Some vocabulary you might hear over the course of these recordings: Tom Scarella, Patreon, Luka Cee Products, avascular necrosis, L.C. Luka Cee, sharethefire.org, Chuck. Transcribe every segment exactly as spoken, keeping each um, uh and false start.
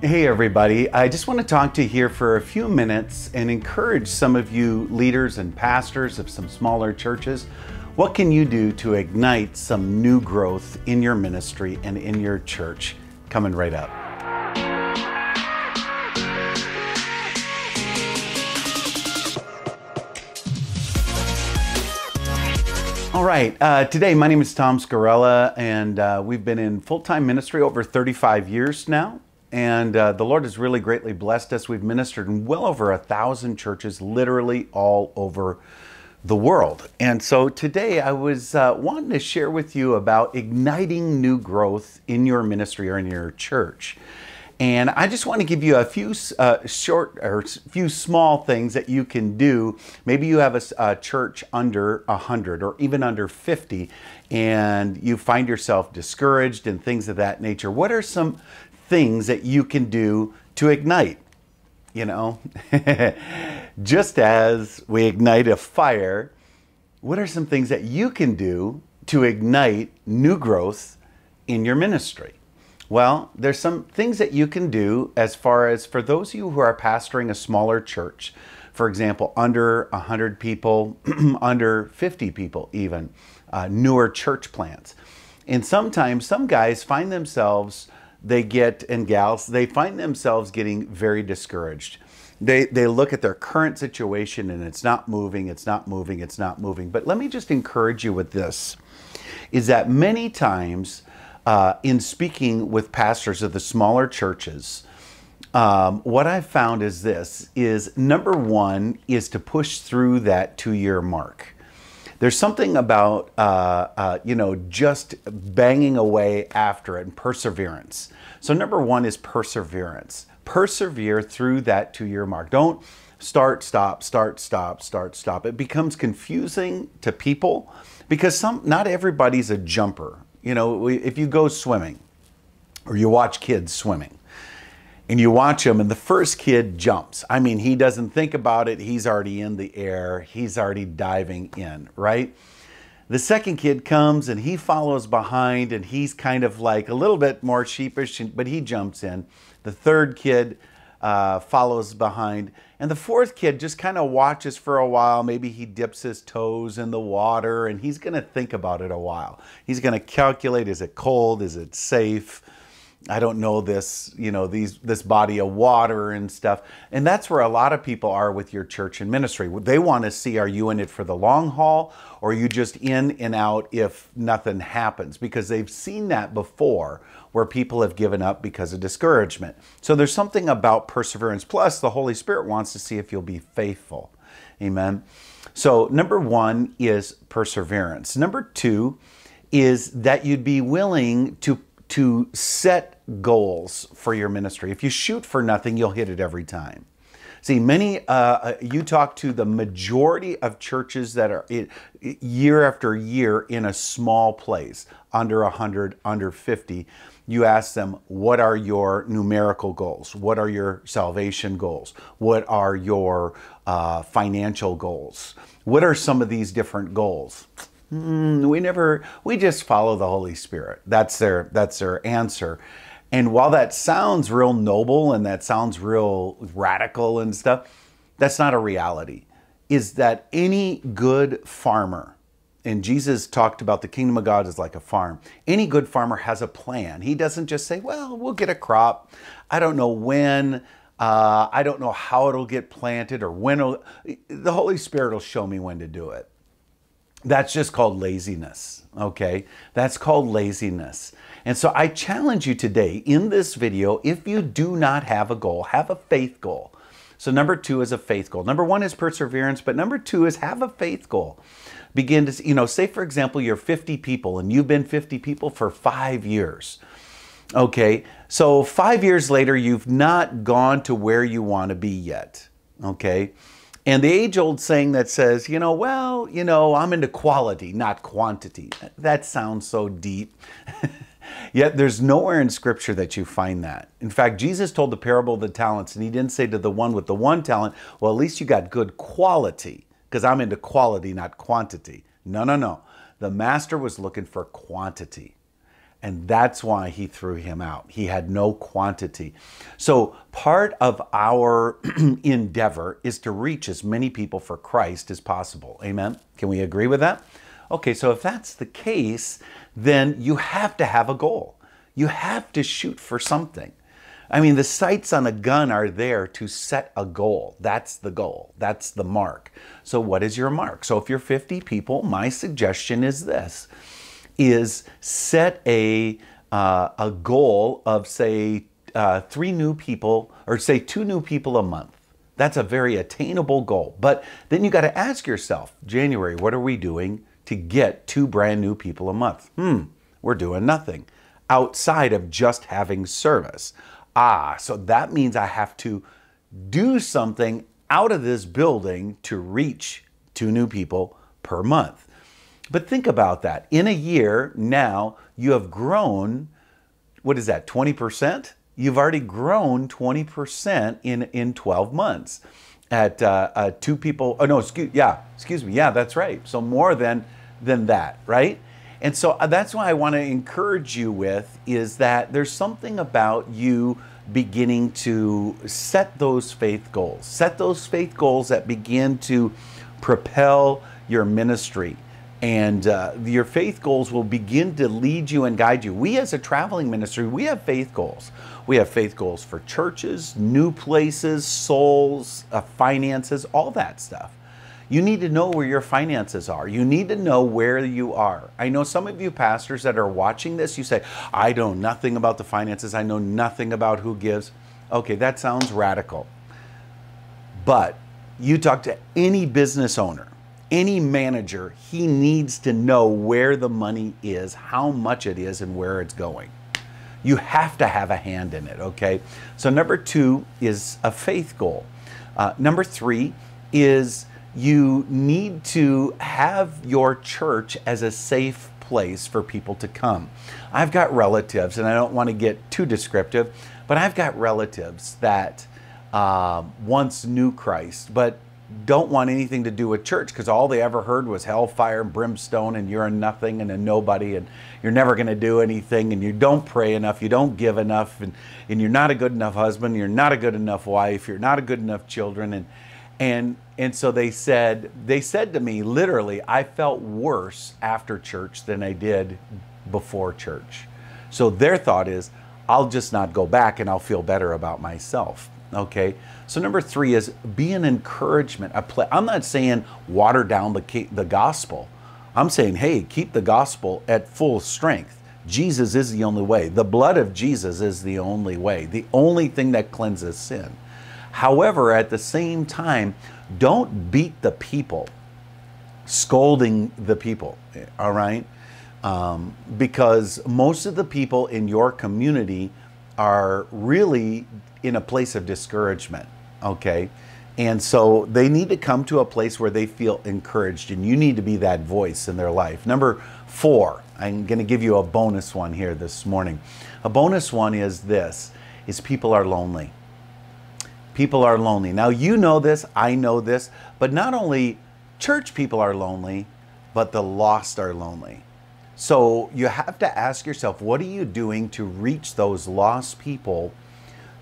Hey everybody, I just want to talk to you here for a few minutes and encourage some of you leaders and pastors of some smaller churches. What can you do to ignite some new growth in your ministry and in your church? Coming right up. All right, uh, today my name is Tom Scarella, and uh, we've been in full-time ministry over thirty-five years now. And uh, the Lord has really greatly blessed us. We've ministered in well over a thousand churches, literally all over the world. And so today I was uh, wanting to share with you about igniting new growth in your ministry or in your church. And I just want to give you a few uh, short or few small things that you can do. Maybe you have a, a church under one hundred or even under fifty, and you find yourself discouraged and things of that nature. What are some things that you can do to ignite? You know, just as we ignite a fire, what are some things that you can do to ignite new growth in your ministry? Well, there's some things that you can do as far as for those of you who are pastoring a smaller church, for example, under one hundred people, under fifty people even, uh, newer church plants. And sometimes some guys find themselves They get, and gals, they find themselves getting very discouraged. They, they look at their current situation and it's not moving, it's not moving, it's not moving. But let me just encourage you with this, is that many times uh, in speaking with pastors of the smaller churches, um, what I've found is this, is number one is to push through that two-year mark. There's something about, uh, uh, you know, just banging away after it and perseverance. So number one is perseverance. Persevere through that two-year mark. Don't start, stop, start, stop, start, stop. It becomes confusing to people because some, not everybody's a jumper. You know, if you go swimming or you watch kids swimming and you watch them and the first kid jumps. I mean, he doesn't think about it. He's already in the air. He's already diving in, right? The second kid comes and he follows behind and he's kind of like a little bit more sheepish, but he jumps in. The third kid uh, follows behind. And the fourth kid just kind of watches for a while. Maybe he dips his toes in the water and he's gonna think about it a while. He's gonna calculate, is it cold? Is it safe? I don't know this, you know, these, this body of water and stuff. And that's where a lot of people are with your church and ministry. They want to see, are you in it for the long haul? Or are you just in and out if nothing happens? Because they've seen that before where people have given up because of discouragement. So there's something about perseverance. Plus, the Holy Spirit wants to see if you'll be faithful. Amen. So number one is perseverance. Number two is that you'd be willing to to set goals for your ministry. If you shoot for nothing, you'll hit it every time. See, many, uh, you talk to the majority of churches that are in, year after year in a small place, under one hundred, under fifty, you ask them, what are your numerical goals? What are your salvation goals? What are your uh, financial goals? What are some of these different goals? Mm, we never, we just follow the Holy Spirit. That's their, that's their answer. And while that sounds real noble and that sounds real radical and stuff, that's not a reality. Is that any good farmer, and Jesus talked about the kingdom of God is like a farm. Any good farmer has a plan. He doesn't just say, well, we'll get a crop. I don't know when, uh, I don't know how it'll get planted or when it'll, the Holy Spirit will show me when to do it. That's just called laziness, okay? That's called laziness. And so I challenge you today in this video, if you do not have a goal, have a faith goal. So number two is a faith goal. Number one is perseverance, but number two is have a faith goal. Begin to, you know, say for example, you're fifty people and you've been fifty people for five years. Okay, so five years later, you've not gone to where you want to be yet, okay? And the age-old saying that says, you know, well, you know, I'm into quality, not quantity. That sounds so deep. Yet there's nowhere in Scripture that you find that. In fact, Jesus told the parable of the talents, and he didn't say to the one with the one talent, well, at least you got good quality, because I'm into quality, not quantity. No, no, no. The master was looking for quantity. And that's why he threw him out. He had no quantity. So part of our endeavor is to reach as many people for Christ as possible. Amen? Can we agree with that? Okay, so if that's the case, then you have to have a goal. You have to shoot for something. I mean, the sights on a gun are there to set a goal. That's the goal. That's the mark. So what is your mark? So if you're fifty people, my suggestion is this, is set a, uh, a goal of, say, uh, three new people, or say two new people a month. That's a very attainable goal. But then you got to ask yourself, January, what are we doing to get two brand new people a month? Hmm, we're doing nothing outside of just having service. Ah, so that means I have to do something out of this building to reach two new people per month. But think about that. In a year now, you have grown, what is that, twenty percent? You've already grown twenty percent in, in twelve months at uh, uh, two people. Oh, no, excuse, yeah, excuse me. Yeah, that's right. So more than, than that, right? And so that's why I want to encourage you with is that there's something about you beginning to set those faith goals, set those faith goals that begin to propel your ministry, and uh, your faith goals will begin to lead you and guide you. We as a traveling ministry, we have faith goals. We have faith goals for churches, new places, souls, uh, finances, all that stuff. You need to know where your finances are. You need to know where you are. I know some of you pastors that are watching this, you say, I know nothing about the finances. I know nothing about who gives. Okay, that sounds radical. But you talk to any business owner, any manager, he needs to know where the money is, how much it is, and where it's going. You have to have a hand in it, okay? So number two is a faith goal. Uh, number three is you need to have your church as a safe place for people to come. I've got relatives, and I don't want to get too descriptive, but I've got relatives that uh, once knew Christ, but don't want anything to do with church because all they ever heard was hellfire, brimstone, and you're a nothing and a nobody, and you're never going to do anything, and you don't pray enough, you don't give enough, and, and you're not a good enough husband, you're not a good enough wife, you're not a good enough children, and And and so they said, they said to me, literally, I felt worse after church than I did before church. So their thought is, I'll just not go back and I'll feel better about myself, okay? So number three is be an encouragement. A play. I'm not saying water down the, the gospel. I'm saying, hey, keep the gospel at full strength. Jesus is the only way. The blood of Jesus is the only way. The only thing that cleanses sin. However, at the same time, don't beat the people, scolding the people, all right? Um, because most of the people in your community are really in a place of discouragement, okay? And so they need to come to a place where they feel encouraged, and you need to be that voice in their life. Number four, I'm going to give you a bonus one here this morning. A bonus one is this, is people are lonely. People are lonely. Now, you know this, I know this, but not only church people are lonely, but the lost are lonely. So you have to ask yourself, what are you doing to reach those lost people,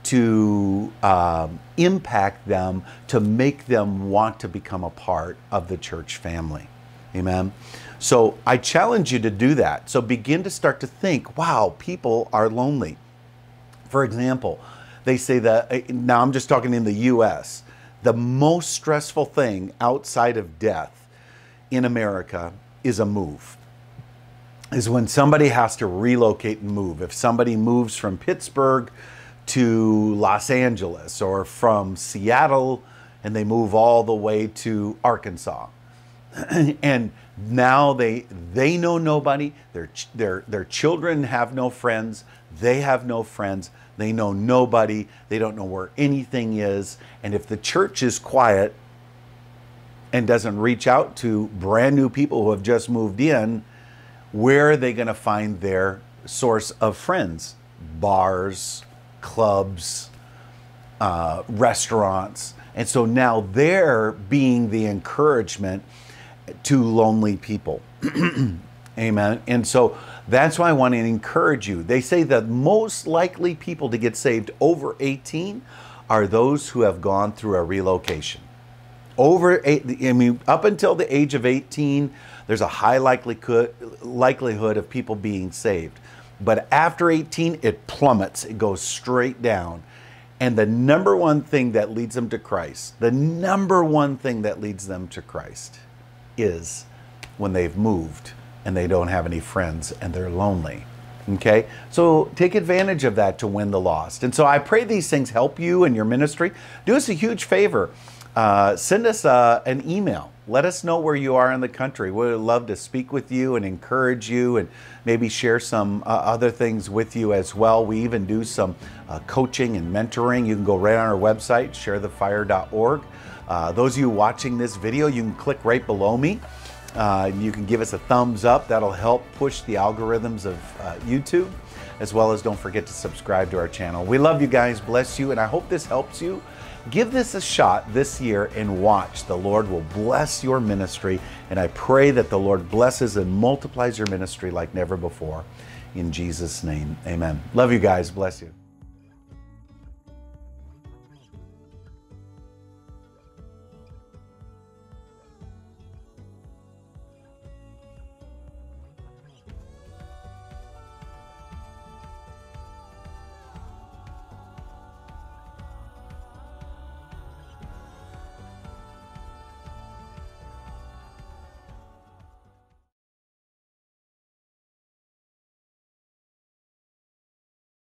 to um, impact them, to make them want to become a part of the church family? Amen. So I challenge you to do that. So begin to start to think, wow, people are lonely. For example, they say that, now I'm just talking in the U S, the most stressful thing outside of death in America is a move, is when somebody has to relocate and move. If somebody moves from Pittsburgh to Los Angeles or from Seattle and they move all the way to Arkansas, and now they they know nobody, their, their, their children have no friends, they have no friends, they know nobody, they don't know where anything is, and if the church is quiet and doesn't reach out to brand new people who have just moved in, where are they going to find their source of friends? Bars, clubs, uh, restaurants. And so now they're being the encouragement to lonely people. Amen. And so That's why I want to encourage you. They say the most likely people to get saved over eighteen are those who have gone through a relocation. Over eight, I mean, up until the age of eighteen, there's a high likelihood likelihood of people being saved. But after eighteen, it plummets. It goes straight down. And the number one thing that leads them to Christ, the number one thing that leads them to Christ is when they've moved and they don't have any friends and they're lonely. Okay, so take advantage of that to win the lost. And so I pray these things help you in your ministry. Do us a huge favor. Uh, send us uh, an email. Let us know where you are in the country. We would love to speak with you and encourage you and maybe share some uh, other things with you as well. We even do some uh, coaching and mentoring. You can go right on our website, share the fire dot org. Uh, those of you watching this video, you can click right below me. Uh, you can give us a thumbs up. That'll help push the algorithms of uh, YouTube, as well as don't forget to subscribe to our channel. We love you guys, bless you, and I hope this helps you. Give this a shot this year and watch. The Lord will bless your ministry, and I pray that the Lord blesses and multiplies your ministry like never before. In Jesus' name, amen. Love you guys, bless you.